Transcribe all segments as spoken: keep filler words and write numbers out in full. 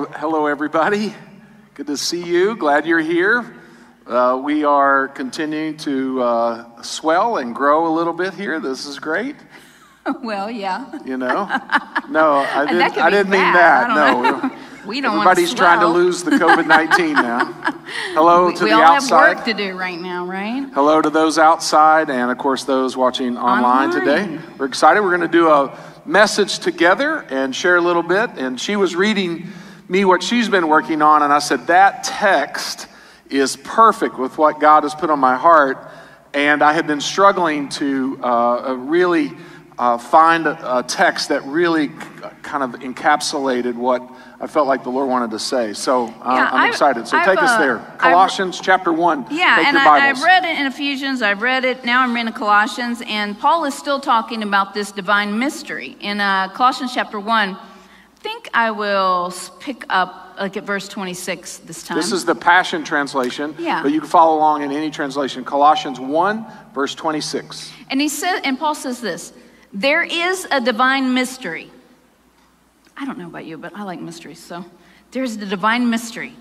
Hello, hello, everybody. Good to see you. Glad you're here. Uh, we are continuing to uh, swell and grow a little bit here. This is great. Well, yeah. You know? No, I didn't, I didn't mean that. No. We don't Everybody's want to trying to lose the COVID nineteen now. Hello we, to we the outside. We all have work to do right now, right? Hello to those outside and, of course, those watching online, online. today. We're excited. We're going to do a message together and share a little bit. And she was reading me what she's been working on, and I said, that text is perfect with what God has put on my heart. And I had been struggling to uh, really uh, find a, a text that really kind of encapsulated what I felt like the Lord wanted to say. So uh, yeah, I'm I've, excited. So I've, take uh, us there. Colossians I've, chapter one. Yeah, take and your I, I've read it in Ephesians. I've read it. Now I'm in Colossians. And Paul is still talking about this divine mystery. In uh, Colossians chapter one, I think I will pick up like at verse twenty-six this time. This is the Passion Translation. Yeah. But you can follow along in any translation. Colossians one, verse twenty-six. And he said, and Paul says this, there is a divine mystery. I don't know about you, but I like mysteries. So there's the divine mystery.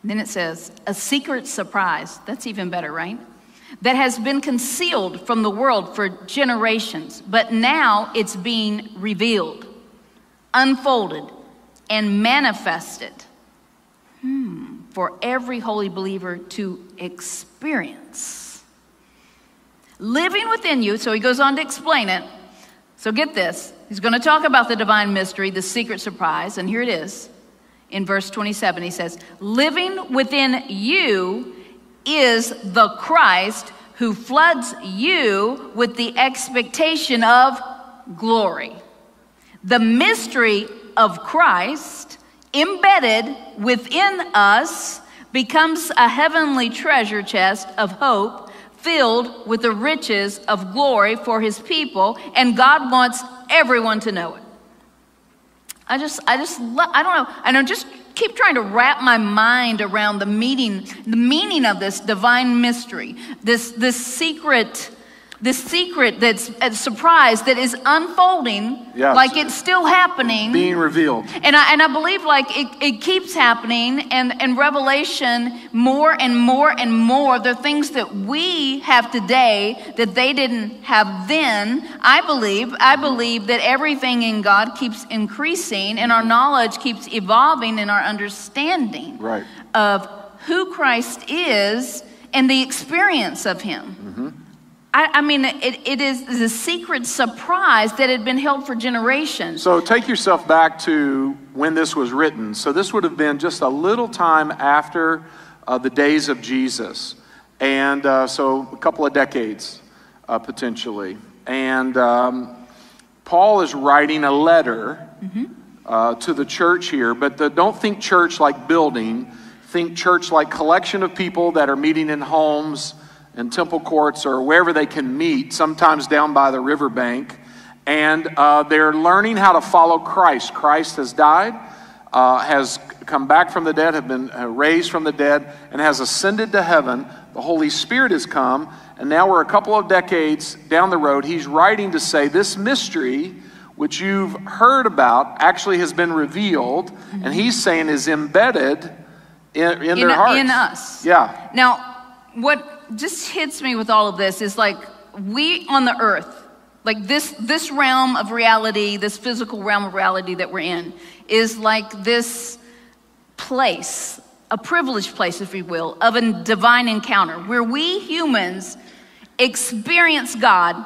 And then it says, a secret surprise. That's even better, right? That has been concealed from the world for generations, but now it's being revealed, unfolded, and manifested hmm, for every holy believer to experience. Living within you, so he goes on to explain it. So get this. He's going to talk about the divine mystery, the secret surprise, and here it is. In verse twenty-seven, he says, living within you is the Christ who floods you with the expectation of glory. The mystery of Christ embedded within us becomes a heavenly treasure chest of hope filled with the riches of glory for his people, and God wants everyone to know it. I just, I just, lo- I don't know. I don't just keep trying to wrap my mind around the meaning, the meaning of this divine mystery, this this secret, this secret that's a surprise that is unfolding, yes, like it's still happening, being revealed. And I and I believe like it, it keeps happening, and and Revelation more and more and more. There are things that we have today that they didn't have then. I believe I believe that everything in God keeps increasing, and our knowledge keeps evolving, and our understanding right. of who Christ is and the experience of Him. Mm-hmm. I, I mean, it, it is a secret surprise that had been held for generations. So take yourself back to when this was written. So this would have been just a little time after uh, the days of Jesus. And uh, so a couple of decades, uh, potentially. And um, Paul is writing a letter mm-hmm. uh, to the church here. But the, don't think church like building. Think church like collection of people that are meeting in homes and temple courts or wherever they can meet, sometimes down by the riverbank. And uh, they're learning how to follow Christ. Christ has died, uh, has come back from the dead, have been raised from the dead, and has ascended to heaven. The Holy Spirit has come. And now we're a couple of decades down the road. He's writing to say this mystery, which you've heard about, actually has been revealed. Mm-hmm. And he's saying is embedded in, in, in their hearts. In us. Yeah. Now, what just hits me with all of this is like we on the earth, like this this realm of reality, this physical realm of reality that we're in is like this place, a privileged place, if you will, of a divine encounter where we humans experience God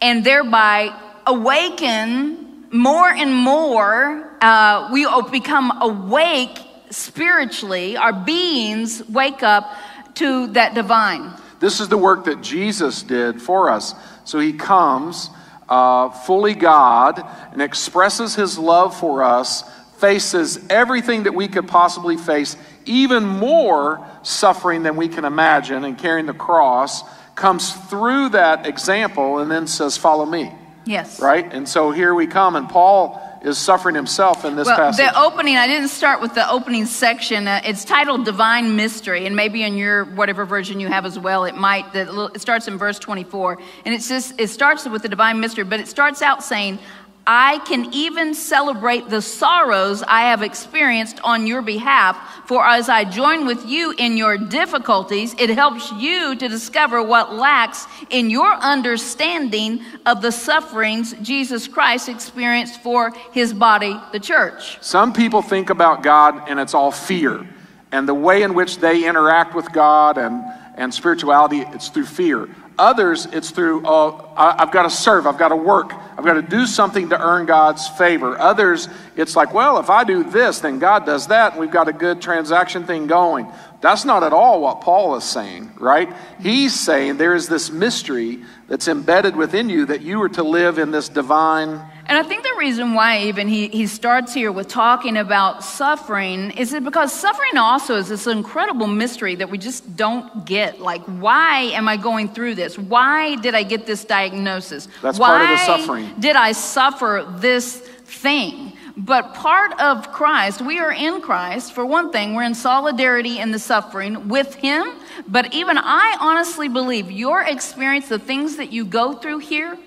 and thereby awaken more and more. Uh, we become awake spiritually. Our beings wake up to that divine. This is the work that Jesus did for us. So he comes uh, fully God and expresses his love for us, faces everything that we could possibly face, even more suffering than we can imagine, and carrying the cross, comes through that example and then says, follow me. Yes. Right? And so here we come, and Paul is suffering himself in this well, passage. The opening, I didn't start with the opening section. Uh, it's titled Divine Mystery, and maybe in your whatever version you have as well, it might, the, it starts in verse twenty-four. And it's just, it starts with the divine mystery, but it starts out saying, I can even celebrate the sorrows I have experienced on your behalf, for as I join with you in your difficulties, it helps you to discover what lacks in your understanding of the sufferings Jesus Christ experienced for his body, the church. Some people think about God and it's all fear, and the way in which they interact with God and, and spirituality, it's through fear. Others, it's through, oh, I've got to serve, I've got to work, I've got to do something to earn God's favor. Others, it's like, well, if I do this, then God does that, and we've got a good transaction thing going. That's not at all what Paul is saying, right? He's saying there is this mystery that's embedded within you that you are to live in this divine. And I think the reason why even he, he starts here with talking about suffering is it because suffering also is this incredible mystery that we just don't get. Like, why am I going through this? Why did I get this diagnosis? That's why part of the suffering. Did I suffer this thing? But part of Christ, we are in Christ. For one thing, we're in solidarity in the suffering with him. But even I honestly believe your experience, the things that you go through here,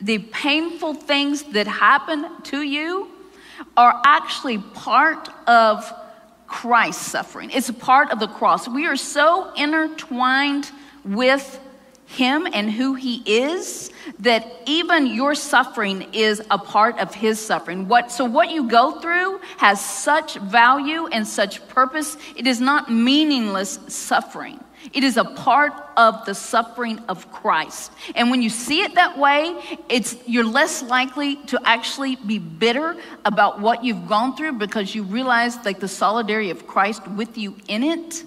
the painful things that happen to you are actually part of Christ's suffering. It's a part of the cross. We are so intertwined with him and who he is that even your suffering is a part of his suffering. What, so what you go through has such value and such purpose. It is not meaningless suffering. It is a part of the suffering of Christ. And when you see it that way, it's, you're less likely to actually be bitter about what you've gone through because you realize like the solidarity of Christ with you in it.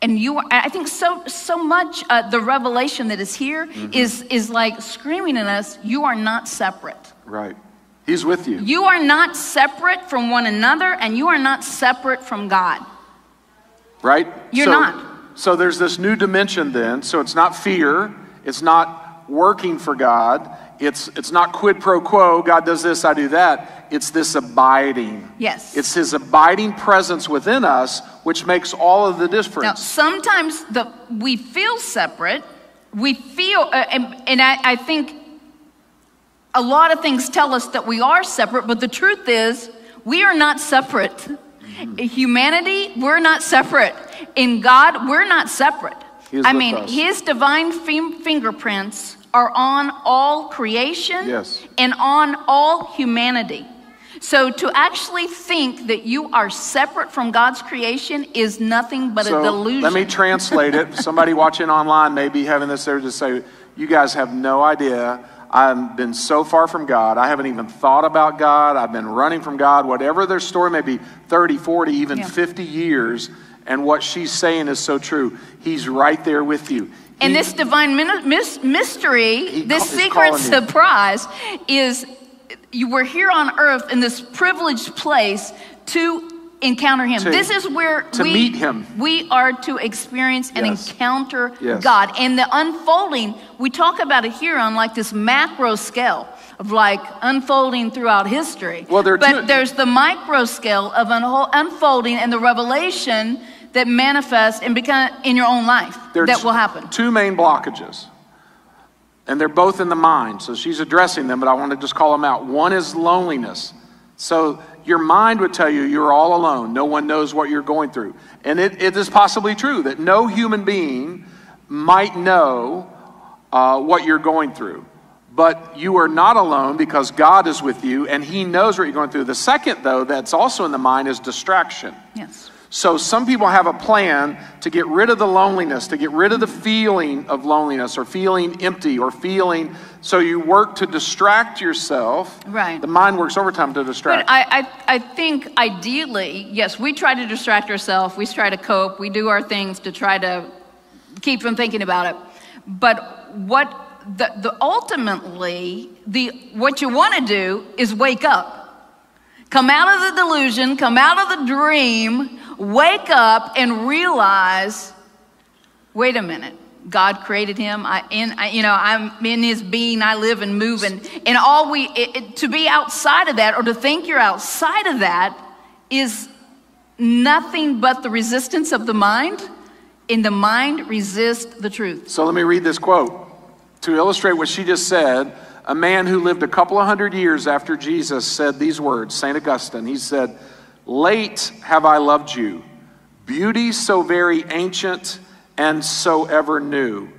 And you are, I think so, so much uh, the revelation that is here mm-hmm. is, is like screaming at us, you are not separate. Right. He's with you. You are not separate from one another and you are not separate from God. Right? You're so, not. So there's this new dimension then. So it's not fear. It's not working for God. It's, it's not quid pro quo. God does this, I do that. It's this abiding. Yes. It's his abiding presence within us, which makes all of the difference. Now, sometimes the, we feel separate. We feel, uh, and, and I, I think a lot of things tell us that we are separate, but the truth is we are not separate. In humanity, we're not separate. In God, we're not separate. I mean, us. his divine fingerprints are on all creation yes. and on all humanity. So to actually think that you are separate from God's creation is nothing but so, a delusion. Let me translate it. Somebody watching online may be having this there to say, you guys have no idea. I've been so far from God. I haven't even thought about God. I've been running from God. Whatever their story may be, thirty, forty, even yeah. fifty years. And what she's saying is so true. He's right there with you. And he, this divine mystery, this secret surprise is you were here on earth in this privileged place to encounter him. To, this is where to we, meet him. we are to experience and yes. encounter yes. God. And the unfolding, we talk about it here on like this macro scale of like unfolding throughout history. Well, there are but two. there's the micro scale of un unfolding and the revelation that manifests and become in your own life there that will happen. Two main blockages. And they're both in the mind. So she's addressing them, but I want to just call them out. One is loneliness. So your mind would tell you you're all alone. No one knows what you're going through. And it, it is possibly true that no human being might know uh, what you're going through. But you are not alone because God is with you and he knows what you're going through. The second, though, that's also in the mind is distraction. Yes. So some people have a plan to get rid of the loneliness, to get rid of the feeling of loneliness or feeling empty or feeling... So you work to distract yourself. Right. The mind works overtime to distract. But I, I, I think ideally, yes, we try to distract ourselves. We try to cope. We do our things to try to keep from thinking about it. But what the, the ultimately, the, what you want to do is wake up. Come out of the delusion. Come out of the dream. Wake up and realize, wait a minute. God created him. I, in, I, you know, I'm in his being. I live and move, and and all we it, it, to be outside of that, or to think you're outside of that, is nothing but the resistance of the mind. And the mind resists the truth. So let me read this quote to illustrate what she just said a man who lived a couple of hundred years after Jesus said these words, Saint Augustine. He said, "Late have I loved you, beauty so very ancient and so ever new.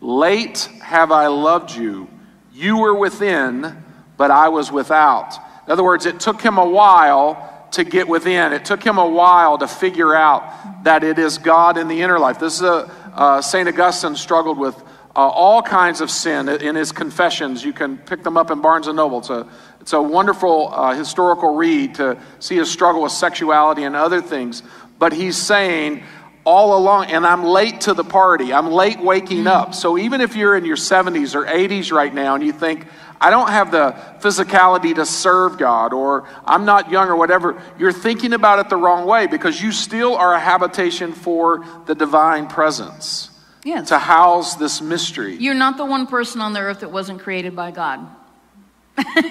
Late have I loved you. You were within, but I was without." In other words, it took him a while to get within. It took him a while to figure out that it is God in the inner life. This is a, uh, Saint Augustine struggled with uh, all kinds of sin in his Confessions. You can pick them up in Barnes and Noble. It's a, it's a wonderful uh, historical read to see his struggle with sexuality and other things. But he's saying all along, and I'm late to the party. I'm late waking up. So even if you're in your seventies or eighties right now and you think, I don't have the physicality to serve God, or I'm not young or whatever, you're thinking about it the wrong way, because you still are a habitation for the divine presence. Yes. To house this mystery. You're not the one person on the earth that wasn't created by God.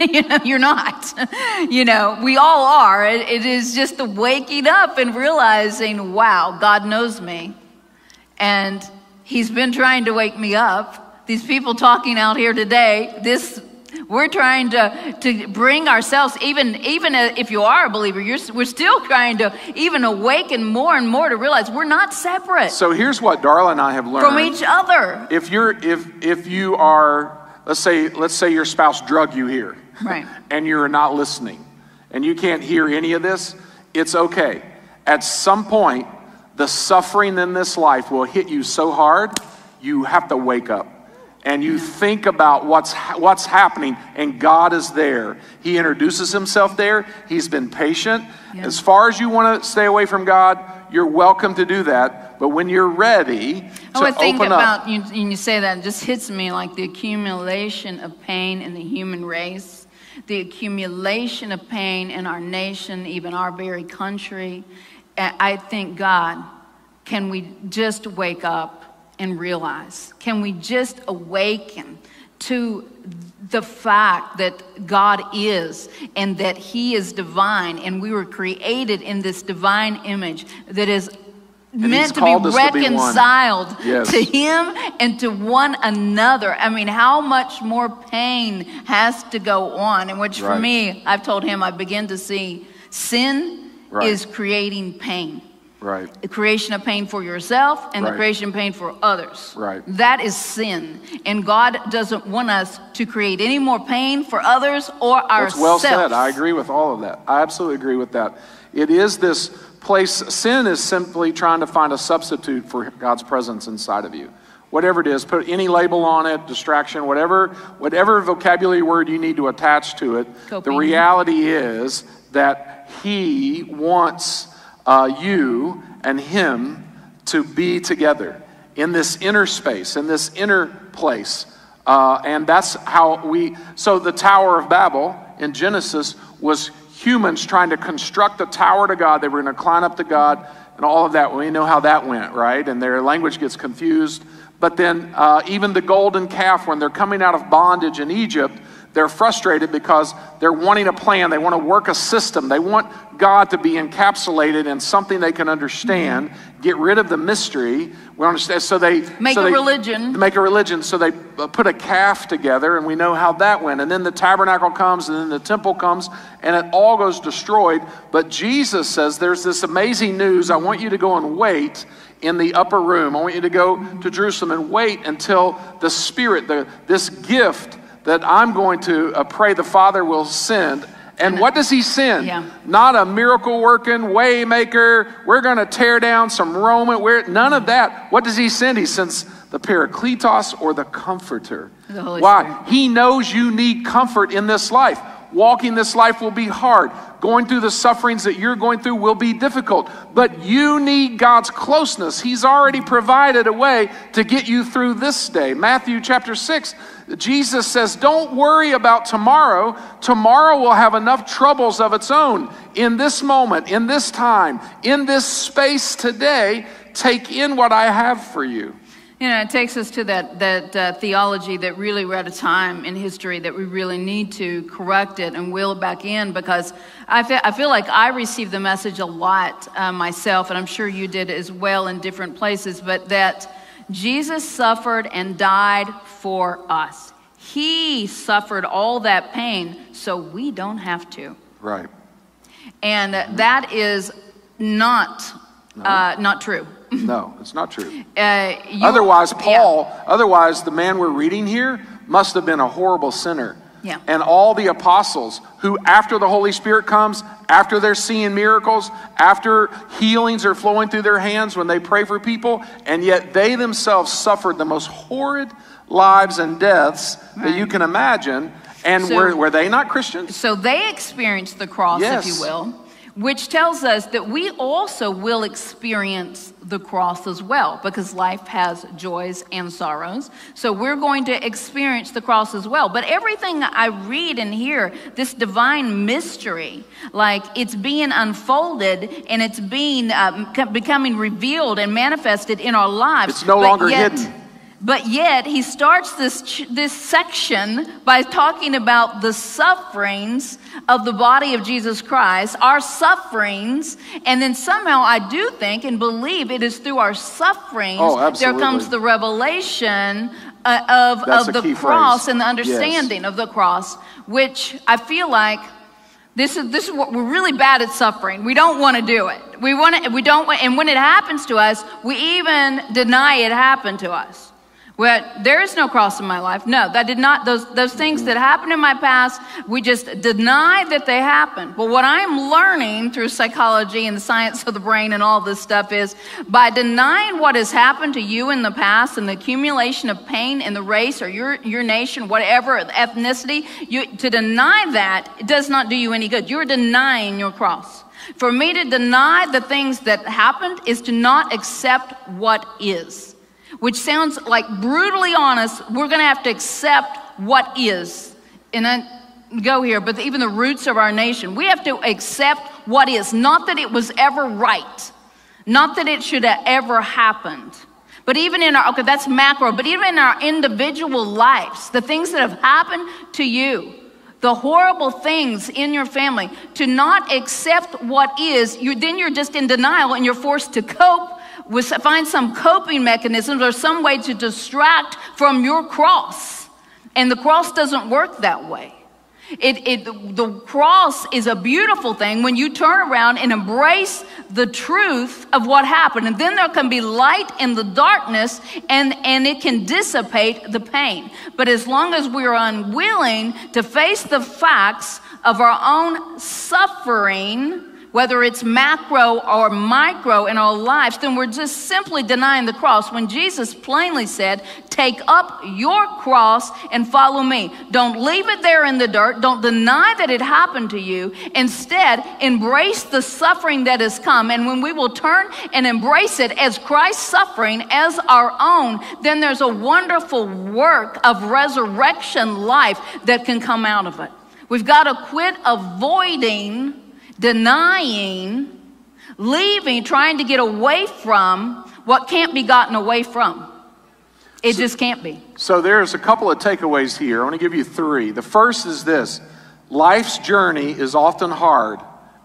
You know, you're not. You know, we all are. It, it is just the waking up and realizing, wow, God knows me. And he's been trying to wake me up. These people talking out here today, this... We're trying to, to bring ourselves, even, even if you are a believer, you're, we're still trying to even awaken more and more to realize we're not separate. So here's what Darla and I have learned. From each other. If, you're, if, if you are, let's say, let's say your spouse drug you here. Right. And you're not listening. And you can't hear any of this. It's okay. At some point, the suffering in this life will hit you so hard, you have to wake up. And you think about what's, what's happening, and God is there. He introduces himself there. He's been patient. Yeah. As far as you want to stay away from God, you're welcome to do that. But when you're ready to oh, I think open about, up. You, you say that, it just hits me like the accumulation of pain in the human race, the accumulation of pain in our nation, even our very country. I think, God, can we just wake up? And realize, can we just awaken to the fact that God is, and that he is divine, and we were created in this divine image that is meant to be reconciled to him and to one another. I mean, how much more pain has to go on? And which for me, I've told him, I begin to see sin is creating pain. Right. The creation of pain for yourself and right. the creation of pain for others. Right. That is sin. And God doesn't want us to create any more pain for others or ourselves. That's well said. I agree with all of that. I absolutely agree with that. It is this place. Sin is simply trying to find a substitute for God's presence inside of you. Whatever it is, put any label on it, distraction, whatever, whatever vocabulary word you need to attach to it. Coping. The reality is that he wants Uh, you and him to be together in this inner space, in this inner place. Uh, and that's how we, so the Tower of Babel in Genesis was humans trying to construct a tower to God. They were going to climb up to God and all of that. We know how that went, right? And their language gets confused. But then uh, even the golden calf, when they're coming out of bondage in Egypt, they're frustrated because they're wanting a plan. They want to work a system. They want God to be encapsulated in something they can understand. Mm-hmm. Get rid of the mystery. We understand. So they make so a they, religion. Make a religion. So they put a calf together, and we know how that went. And then the tabernacle comes, and then the temple comes, and it all goes destroyed. But Jesus says, "There's this amazing news. I want you to go and wait in the upper room. I want you to go mm-hmm. to Jerusalem and wait until the Spirit, the this gift." That I'm going to uh, pray the Father will send. And what does he send? Yeah. Not a miracle-working waymaker. We're going to tear down some Roman. We're, none of that. What does he send? He sends the Parakletos, or the Comforter. The Holy Why? Spirit. He knows you need comfort in this life. Walking this life will be hard. Going through the sufferings that you're going through will be difficult. But you need God's closeness. He's already provided a way to get you through this day. Matthew chapter six, Jesus says, don't worry about tomorrow. Tomorrow will have enough troubles of its own. In this moment, in this time, in this space today, take in what I have for you. You know, it takes us to that, that uh, theology that really we're at a time in history that we really need to correct it and wheel it back in, because I feel, I feel like I received the message a lot uh, myself, and I'm sure you did as well in different places, but that Jesus suffered and died for us. He suffered all that pain so we don't have to. Right. And that is not no. uh, not true. No, it's not true. Uh, you, otherwise, Paul, yeah. otherwise the man we're reading here must have been a horrible sinner. Yeah. And all the apostles who, after the Holy Spirit comes, after they're seeing miracles, after healings are flowing through their hands when they pray for people, and yet they themselves suffered the most horrid lives and deaths right. that you can imagine. And so, were, were they not Christians? So they experienced the cross, yes. if you will, which tells us that we also will experience the cross as well, because life has joys and sorrows. So we're going to experience the cross as well. But everything I read and hear, this divine mystery, like it's being unfolded and it's being uh, becoming revealed and manifested in our lives. It's no but longer yet, hidden. But yet he starts this, this section by talking about the sufferings of the body of Jesus Christ, our sufferings, and then somehow I do think and believe it is through our sufferings oh, there comes the revelation uh, of, of the cross phrase. and the understanding yes. of the cross, which I feel like This is this is what we're really bad at suffering. We don't want to do it. We want to, we don't want, and when it happens to us, we even deny it happened to us. Well, there is no cross in my life. No, that did not, those, those things that happened in my past, we just deny that they happened. Well, what I'm learning through psychology and the science of the brain and all this stuff is by denying what has happened to you in the past and the accumulation of pain in the race or your, your nation, whatever, ethnicity, you, to deny that, it does not do you any good. You're denying your cross. For me to deny the things that happened is to not accept what is. Which sounds like brutally honest, we're going to have to accept what is. And I go here, but even the roots of our nation, we have to accept what is. Not that it was ever right. Not that it should have ever happened. But even in our, okay, that's macro, but even in our individual lives, the things that have happened to you, the horrible things in your family, to not accept what is, you, then you're just in denial and you're forced to cope was find some coping mechanisms or some way to distract from your cross. And the cross doesn't work that way. It, it, the cross is a beautiful thing when you turn around and embrace the truth of what happened. And then there can be light in the darkness and, and it can dissipate the pain. But as long as we are unwilling to face the facts of our own suffering, whether it's macro or micro in our lives, then we're just simply denying the cross. When Jesus plainly said, take up your cross and follow me. Don't leave it there in the dirt. Don't deny that it happened to you. Instead, embrace the suffering that has come. And when we will turn and embrace it as Christ's suffering as our own, then there's a wonderful work of resurrection life that can come out of it. We've got to quit avoiding, denying, leaving, trying to get away from what can't be gotten away from. It so, just can't be. So there's a couple of takeaways here. I want to give you three. The first is this. Life's journey is often hard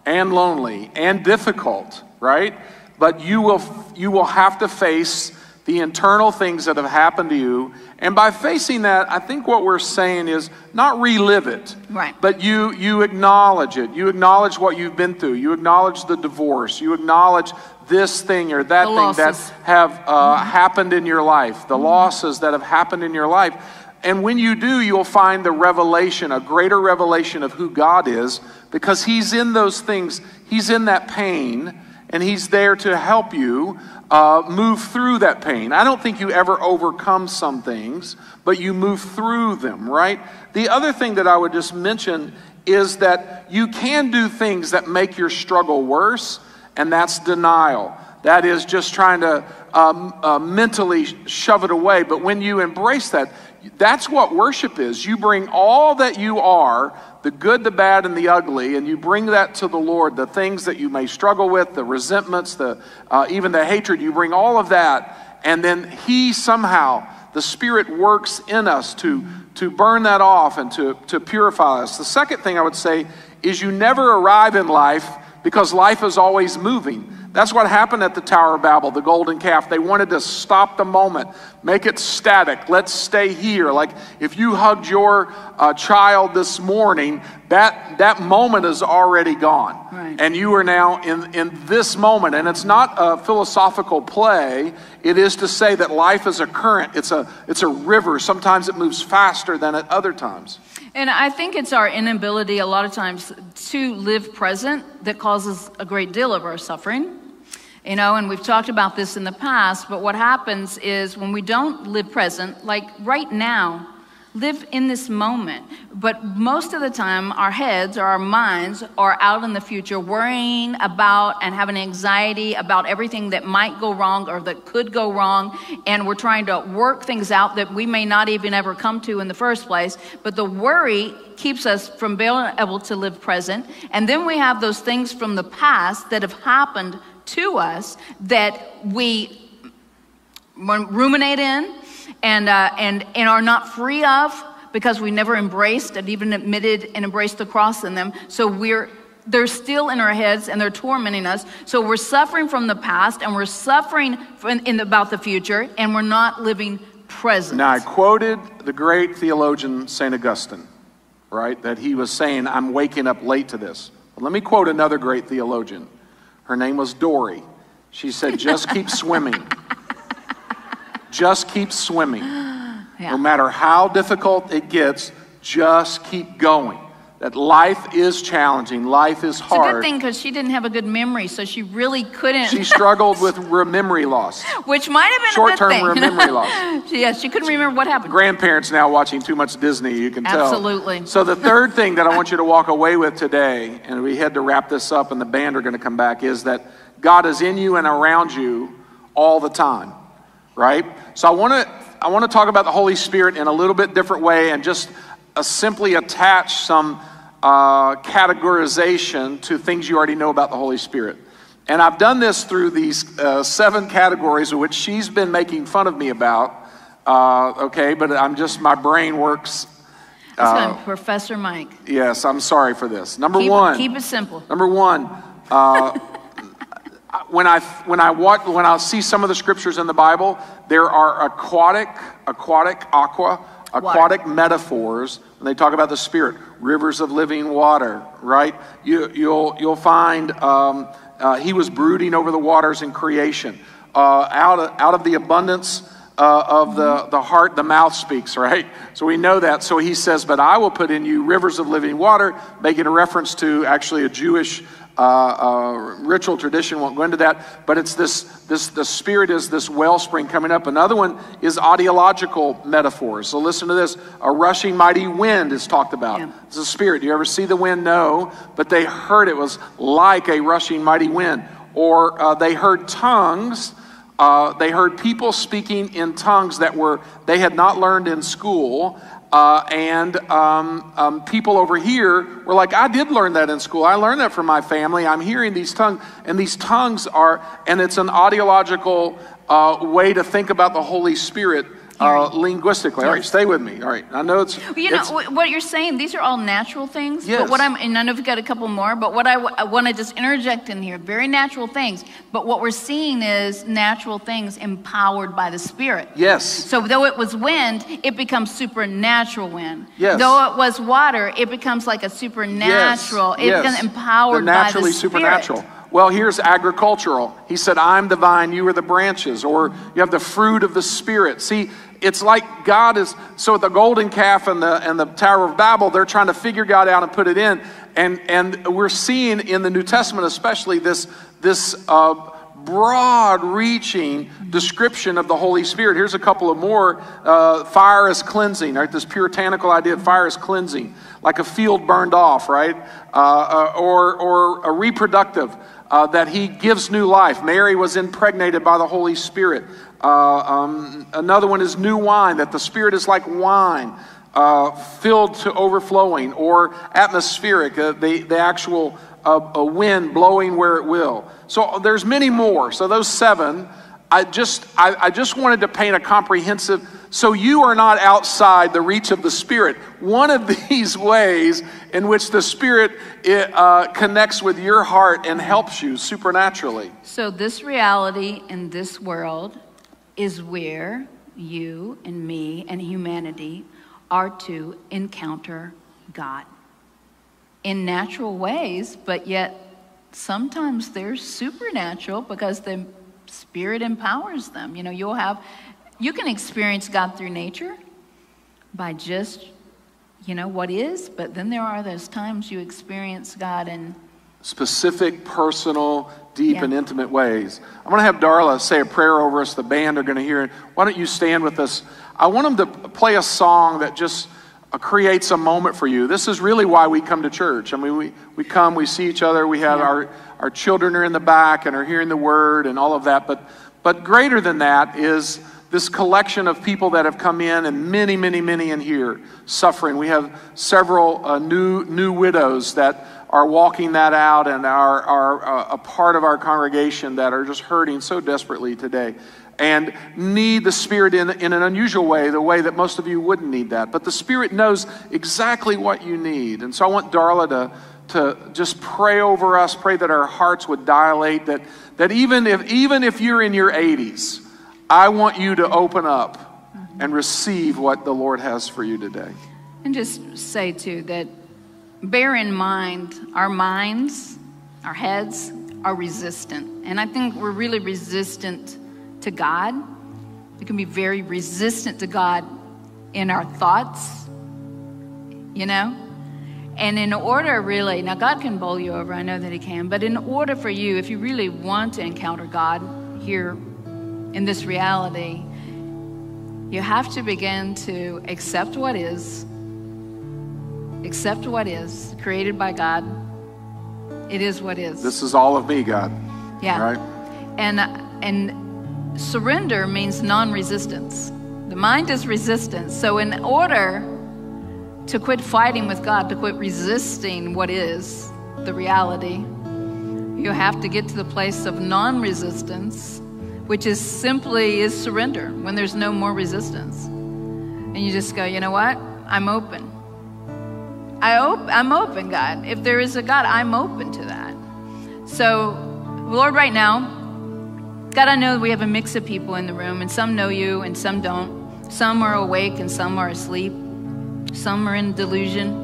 and lonely and difficult, right? But you will, you will have to face the internal things that have happened to you. And by facing that, I think what we're saying is not relive it, right. but you, you acknowledge it. You acknowledge what you've been through. You acknowledge the divorce. You acknowledge this thing or that the thing losses. that have uh, mm-hmm. happened in your life, the mm-hmm. losses that have happened in your life. And when you do, you'll find the revelation, a greater revelation of who God is, because he's in those things. He's in that pain, and he's there to help you Uh, move through that pain. I don't think you ever overcome some things, but you move through them, right? The other thing that I would just mention is that you can do things that make your struggle worse, and that's denial. That is just trying to um, uh, mentally shove it away. But when you embrace that, that's what worship is. You bring all that you are, the good, the bad, and the ugly, and you bring that to the Lord, the things that you may struggle with, the resentments, the uh, even the hatred, you bring all of that, and then he somehow, the Spirit works in us to, to burn that off and to, to purify us. The second thing I would say is you never arrive in life because life is always moving. That's what happened at the Tower of Babel, the golden calf. They wanted to stop the moment, make it static. Let's stay here. Like if you hugged your uh, child this morning, that that moment is already gone. Right. And you are now in, in this moment. And it's not a philosophical play. It is to say that life is a current. It's a, it's a river. Sometimes it moves faster than at other times. And I think it's our inability a lot of times to live present that causes a great deal of our suffering. You know, and we've talked about this in the past, but what happens is when we don't live present, like right now, live in this moment. But most of the time, our heads or our minds are out in the future worrying about and having anxiety about everything that might go wrong or that could go wrong. And we're trying to work things out that we may not even ever come to in the first place. But the worry keeps us from being able to live present. And then we have those things from the past that have happened to us that we ruminate in and uh, and and are not free of because we never embraced and even admitted and embraced the cross in them. So we're they're still in our heads and they're tormenting us. So we're suffering from the past and we're suffering in, in about the future, and we're not living present. Now I quoted the great theologian Saint Augustine, right? That he was saying, "I'm waking up late to this." But let me quote another great theologian. Her name was Dory. She said, just keep swimming. Just keep swimming. Yeah. No matter how difficult it gets, just keep going. That life is challenging. Life is hard. It's a good thing because she didn't have a good memory, so she really couldn't. She struggled with memory loss. Which might have been short-term a good thing. Short-term memory loss. Yeah, she couldn't remember what happened. Grandparents now watching too much Disney, you can tell. Absolutely. So the third thing that I want you to walk away with today, and we had to wrap this up and the band are going to come back, is that God is in you and around you all the time, right? So I want to I want to talk about the Holy Spirit in a little bit different way and just... Uh, simply attach some uh, categorization to things you already know about the Holy Spirit. And I've done this through these uh, seven categories, which she's been making fun of me about. Uh, okay, but I'm just, my brain works. Uh, Professor Mike. Yes, I'm sorry for this. Number keep, one. Keep it simple. Number one. Uh, when I, when I walk, when I see some of the scriptures in the Bible, there are aquatic, aquatic, aqua, aquatic water. Metaphors, and they talk about the Spirit, rivers of living water, right? You, you'll, you'll find um, uh, he was brooding over the waters in creation. Uh, out, of, out of the abundance uh, of the, the heart, the mouth speaks, right? So we know that. So he says, but I will put in you rivers of living water, making a reference to actually a Jewish uh, uh, ritual tradition. Won't go into that, but it's this, this, the Spirit is this wellspring coming up. Another one is ideological metaphors. So listen to this. A rushing mighty wind is talked about. Yeah. It's a spirit. Do you ever see the wind? No, but they heard it was like a rushing mighty wind. Or uh, they heard tongues. Uh, they heard people speaking in tongues that were, they had not learned in school. Uh, and um, um, people over here were like, I did learn that in school. I learned that from my family. I'm hearing these tongues. And these tongues are, and it's an audiological uh, way to think about the Holy Spirit uh, linguistically. Yes. All right, stay with me. All right, I know it's... Well, you it's, know, what you're saying, these are all natural things. Yes. But what I'm, and I know we've got a couple more, but what I, I want to just interject in here, very natural things. But what we're seeing is natural things empowered by the Spirit. Yes. So though it was wind, it becomes supernatural wind. Yes. Though it was water, it becomes like a supernatural. Yes. It yes. becomes empowered the by the Spirit. Naturally supernatural. Well, here's agricultural. He said, I'm the vine, you are the branches. Or you have the fruit of the Spirit. See, it's like God is, so the golden calf and the, and the Tower of Babel, they're trying to figure God out and put it in. And, and we're seeing in the New Testament especially this, this uh, broad-reaching description of the Holy Spirit. Here's a couple of more. Uh, fire is cleansing, right? This puritanical idea of fire is cleansing, like a field burned off, right? Uh, or, or a reproductive, uh, that he gives new life. Mary was impregnated by the Holy Spirit. Uh, um, another one is new wine, that the Spirit is like wine. Uh, filled to overflowing, or atmospheric, uh, the, the actual uh, a wind blowing where it will. So there's many more. So those seven, I just, I, I just wanted to paint a comprehensive, so you are not outside the reach of the Spirit. One of these ways in which the Spirit it, uh, connects with your heart and helps you supernaturally. So this reality in this world is where you and me and humanity are to encounter God in natural ways, but yet sometimes they're supernatural because the Spirit empowers them. You know, you'll have, you can experience God through nature by just, you know, what is, but then there are those times you experience God in specific, personal, deep, yeah. and intimate ways. I'm going to have Darla say a prayer over us. The band are going to hear it. Why don't you stand with us? I want them to play a song that just creates a moment for you. This is really why we come to church. I mean, we, we come, we see each other, we have yeah. our, our children are in the back and are hearing the word and all of that. But, but greater than that is this collection of people that have come in, and many, many, many in here suffering. We have several uh, new new widows that are walking that out and are, are uh, a part of our congregation that are just hurting so desperately today and need the Spirit in, in an unusual way, the way that most of you wouldn't need that. But the Spirit knows exactly what you need. And so I want Darla to, to just pray over us, pray that our hearts would dilate, that, that even if, even if you're in your eighties, I want you to open up and receive what the Lord has for you today. And just say, too, that bear in mind our minds, our heads are resistant. And I think we're really resistant to God. We can be very resistant to God in our thoughts, you know? And in order, really, now God can bowl you over, I know that He can, but in order for you, if you really want to encounter God here, in this reality, you have to begin to accept what is, accept what is created by God. It is what is. This is all of me, God. Yeah. Right? And, and surrender means non-resistance. The mind is resistance. So in order to quit fighting with God, to quit resisting what is the reality, you have to get to the place of non-resistance, which is simply is surrender when there's no more resistance. And you just go, you know what? I'm open. I op- I'm open, God. If there is a God, I'm open to that. So, Lord, right now, God, I know we have a mix of people in the room, and some know you and some don't. Some are awake and some are asleep. Some are in delusion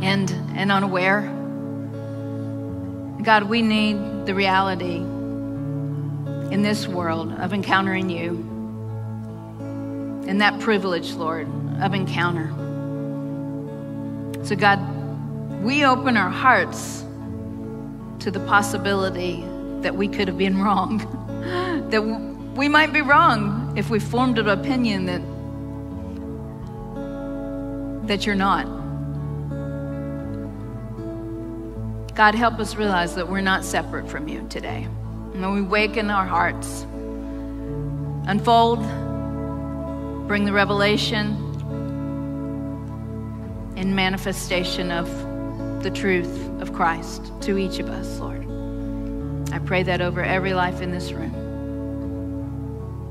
and, and unaware. God, we need the reality in this world of encountering you, and that privilege, Lord, of encounter. So God, we open our hearts to the possibility that we could have been wrong, that we might be wrong if we formed an opinion that, that you're not. God, help us realize that we're not separate from you today. And we waken our hearts, unfold, bring the revelation and manifestation of the truth of Christ to each of us, Lord. I pray that over every life in this room.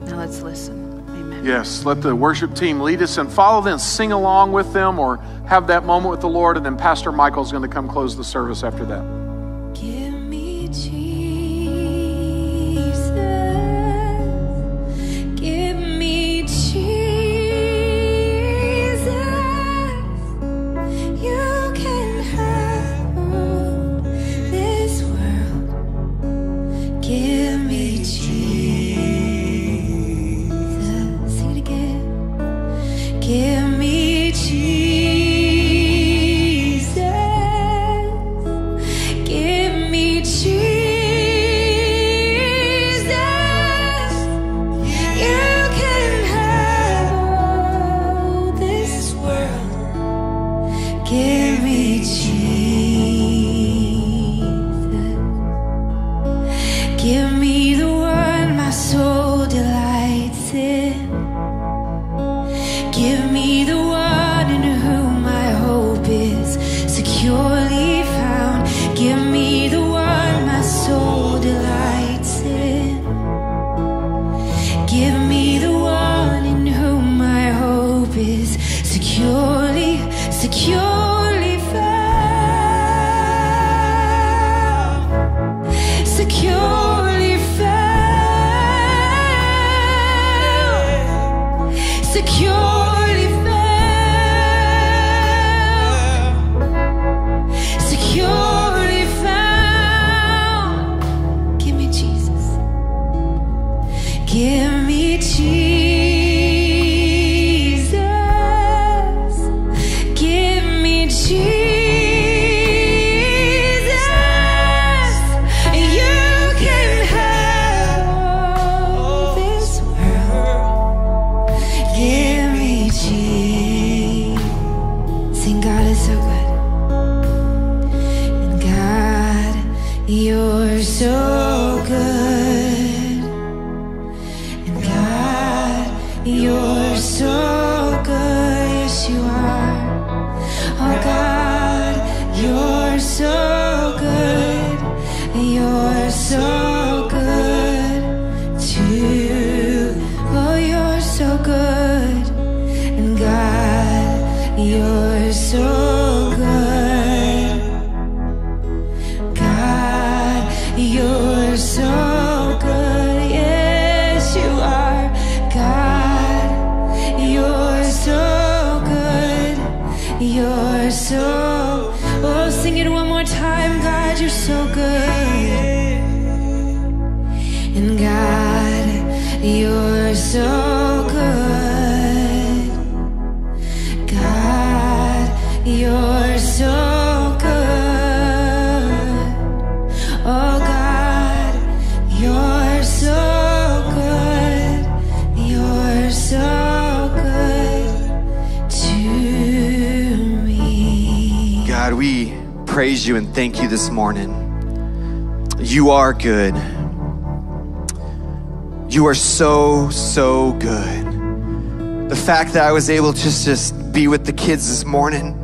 Now let's listen. Amen. Yes, let the worship team lead us and follow them, sing along with them, or have that moment with the Lord, and then Pastor Michael's going to come close the service after that. You're so good, yes you are. Oh God, you're so good. You're so good too. Oh, you're so good. And God, you're so good. God, you're so You're so, oh, sing it one more time, God, you're so good. And God, you're so good. God, you're so good. Oh, God, you're so good. You're so God, we praise you and thank you this morning. You are good. You are so, so good. The fact that I was able to just be with the kids this morning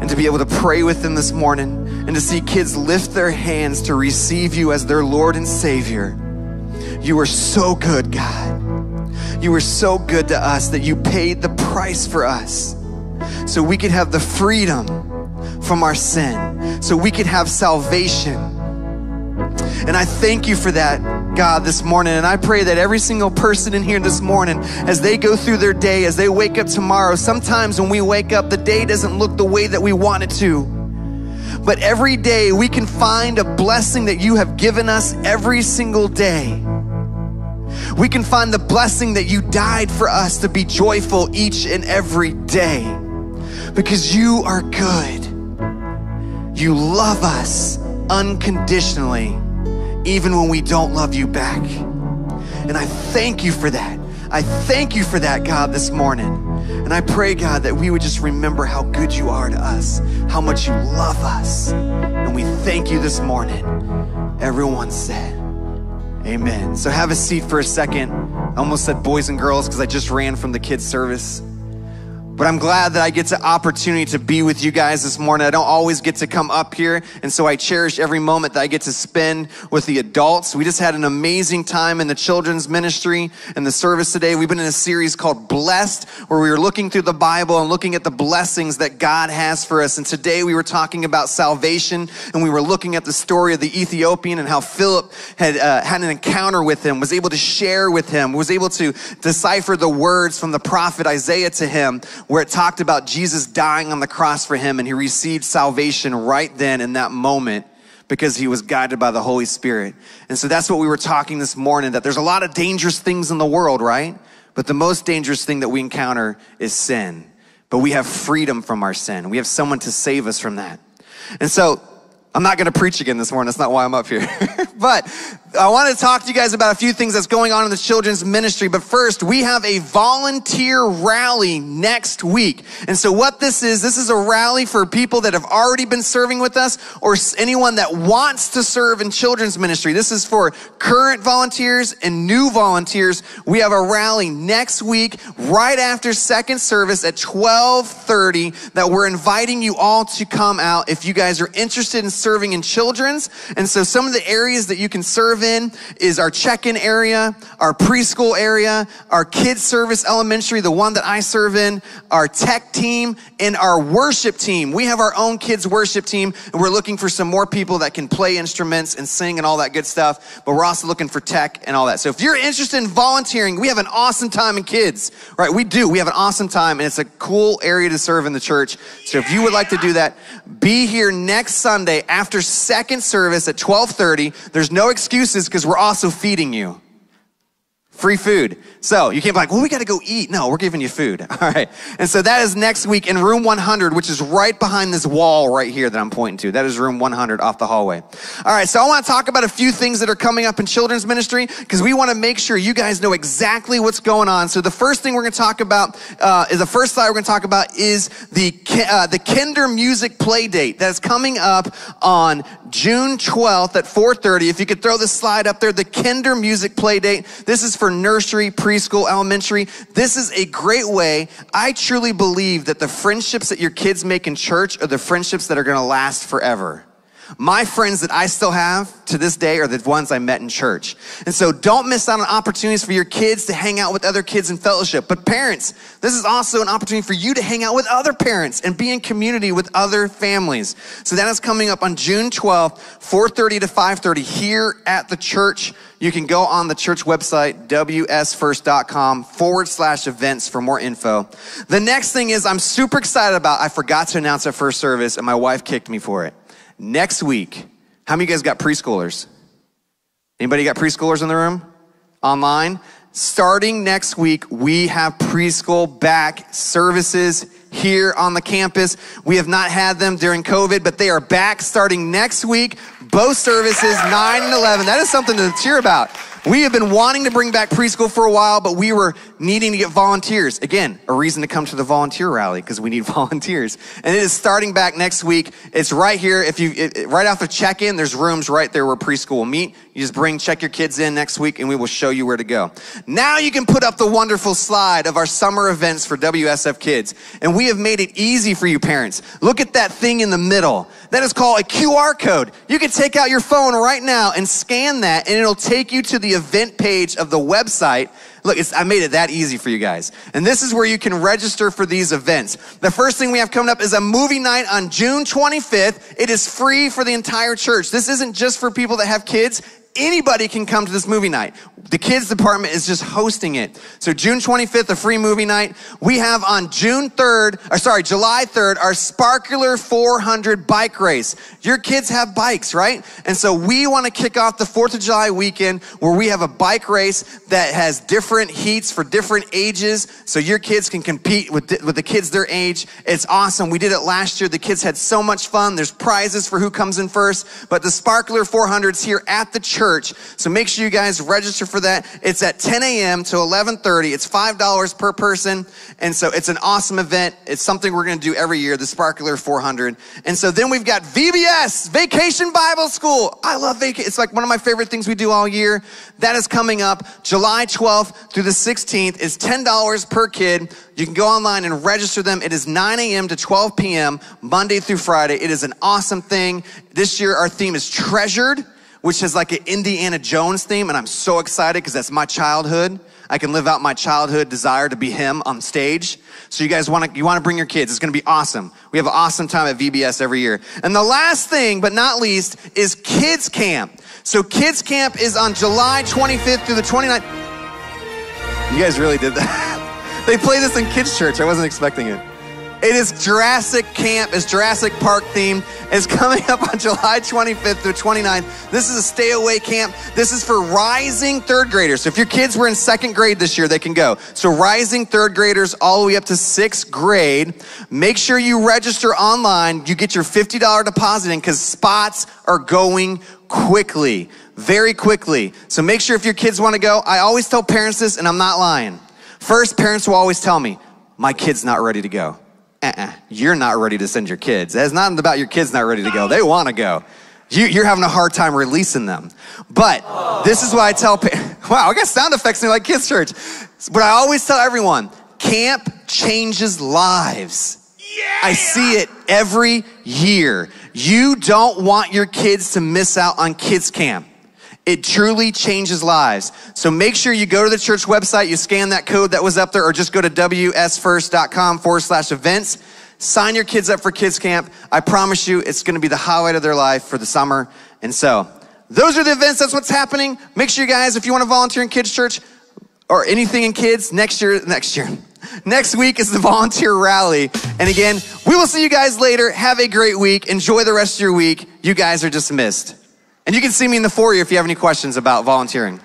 and to be able to pray with them this morning and to see kids lift their hands to receive you as their Lord and Savior. You are so good, God. You are so good to us that you paid the price for us so we could have the freedom from our sin, so we could have salvation. And I thank you for that, God, this morning. And I pray that every single person in here this morning, as they go through their day, as they wake up tomorrow, sometimes when we wake up, the day doesn't look the way that we want it to. But every day we can find a blessing that you have given us every single day. We can find the blessing that you died for us to be joyful each and every day, because you are good. You love us unconditionally, even when we don't love you back. And I thank you for that. I thank you for that, God, this morning. And I pray, God, that we would just remember how good you are to us, how much you love us. And we thank you this morning. Everyone said, amen. So have a seat for a second. I almost said boys and girls because I just ran from the kids' service. But I'm glad that I get the opportunity to be with you guys this morning. I don't always get to come up here, and so I cherish every moment that I get to spend with the adults. We just had an amazing time in the children's ministry and the service today. We've been in a series called Blessed, where we were looking through the Bible and looking at the blessings that God has for us. And today we were talking about salvation, and we were looking at the story of the Ethiopian and how Philip had uh, had an encounter with him, was able to share with him, was able to decipher the words from the prophet Isaiah to him, where it talked about Jesus dying on the cross for him, and he received salvation right then in that moment because he was guided by the Holy Spirit. And so that's what we were talking this morning, that there's a lot of dangerous things in the world, right? But the most dangerous thing that we encounter is sin. But we have freedom from our sin. We have someone to save us from that. And so I'm not going to preach again this morning. That's not why I'm up here. But I want to talk to you guys about a few things that's going on in the children's ministry. But first, we have a volunteer rally next week. And so what this is, this is a rally for people that have already been serving with us or anyone that wants to serve in children's ministry. This is for current volunteers and new volunteers. We have a rally next week right after second service at twelve thirty that we're inviting you all to come out if you guys are interested in serving in children's. And so some of the areas that you can serve in is our check-in area, our preschool area, our kids service elementary, the one that I serve in, our tech team, and our worship team. We have our own kids worship team, and we're looking for some more people that can play instruments and sing and all that good stuff, but we're also looking for tech and all that. So if you're interested in volunteering, we have an awesome time in kids, right? We do. We have an awesome time, and it's a cool area to serve in the church. So if you would like to do that, be here next Sunday after second service at twelve thirty. There's no excuse, because we're also feeding you free food. So you can't be like, well, we got to go eat. No, we're giving you food. All right. And so that is next week in room one hundred, which is right behind this wall right here that I'm pointing to. That is room one hundred off the hallway. All right. So I want to talk about a few things that are coming up in children's ministry, because we want to make sure you guys know exactly what's going on. So the first thing we're going to talk about uh, is the first slide we're going to talk about is the, uh, the Kinder Music Play Date that is coming up on June twelfth at four thirty. If you could throw this slide up there, the Kinder Music Play Date. This is for for nursery, preschool, elementary. This is a great way. I truly believe that the friendships that your kids make in church are the friendships that are going to last forever. My friends that I still have to this day are the ones I met in church. And so don't miss out on opportunities for your kids to hang out with other kids in fellowship. But parents, this is also an opportunity for you to hang out with other parents and be in community with other families. So that is coming up on June twelfth, four thirty to five thirty here at the church. You can go on the church website, w s first dot com forward slash events for more info. The next thing is I'm super excited about. I forgot to announce at first service and my wife kicked me for it. Next week, how many of you guys got preschoolers? Anybody got preschoolers in the room? Online? Starting next week, we have preschool back services here on the campus. We have not had them during COVID, but they are back starting next week. Both services, nine and eleven. That is something to cheer about. We have been wanting to bring back preschool for a while, but we were needing to get volunteers. Again, a reason to come to the volunteer rally because we need volunteers. And it is starting back next week. It's right here. If you it, right off the check-in, there's rooms right there where preschool will meet. You just bring, check your kids in next week, and we will show you where to go. Now you can put up the wonderful slide of our summer events for W S F Kids. And we have made it easy for you parents. Look at that thing in the middle. That is called a Q R code. You can take out your phone right now and scan that, and it'll take you to the event page of the website. Look, it's, I made it that easy for you guys. And this is where you can register for these events. The first thing we have coming up is a movie night on June twenty-fifth. It is free for the entire church. This isn't just for people that have kids. Anybody can come to this movie night. The kids department is just hosting it. So June twenty-fifth, a free movie night. We have on June third, or sorry, July third, our Sparkler four hundred bike race. Your kids have bikes, right? And so we want to kick off the fourth of July weekend where we have a bike race that has different heats for different ages. So your kids can compete with the, with the kids their age. It's awesome. We did it last year. The kids had so much fun. There's prizes for who comes in first, but the Sparkler four hundred's here at the church. So make sure you guys register for that. It's at ten a m to eleven thirty. It's five dollars per person. And so it's an awesome event. It's something we're going to do every year, the Sparkler four hundred. And so then we've got V B S, Vacation Bible School. I love vacation. It's like one of my favorite things we do all year. That is coming up July twelfth through the sixteenth. It's ten dollars per kid. You can go online and register them. It is nine a m to twelve p m Monday through Friday. It is an awesome thing. This year, our theme is Treasured, which is like an Indiana Jones theme, and I'm so excited because that's my childhood. I can live out my childhood desire to be him on stage. So you guys want to you want to bring your kids. It's going to be awesome. We have an awesome time at V B S every year. And the last thing, but not least, is Kids Camp. So Kids Camp is on July twenty-fifth through the twenty-ninth. You guys really did that. They play this in kids' church. I wasn't expecting it. It is Jurassic Camp. It's Jurassic Park themed. It's coming up on July twenty-fifth through twenty-ninth. This is a stay-away camp. This is for rising third graders. So if your kids were in second grade this year, they can go. So rising third graders all the way up to sixth grade. Make sure you register online. You get your fifty dollar deposit in because spots are going quickly, very quickly. So make sure if your kids want to go. I always tell parents this, and I'm not lying. First, parents will always tell me, my kid's not ready to go. Uh-uh. You're not ready to send your kids. It's not about your kids not ready to go. They want to go. You, you're having a hard time releasing them. But Aww. This is why I tell parents. Wow, I got sound effects in like kids' church. But I always tell everyone, camp changes lives. Yeah! I see it every year. You don't want your kids to miss out on kids' camp. It truly changes lives. So make sure you go to the church website, you scan that code that was up there, or just go to w s first dot com forward slash events. Sign your kids up for Kids Camp. I promise you it's going to be the highlight of their life for the summer. And so those are the events. That's what's happening. Make sure you guys, if you want to volunteer in kids' church or anything in kids, next year, next year, next week is the volunteer rally. And again, we will see you guys later. Have a great week. Enjoy the rest of your week. You guys are dismissed. And you can see me in the foyer if you have any questions about volunteering.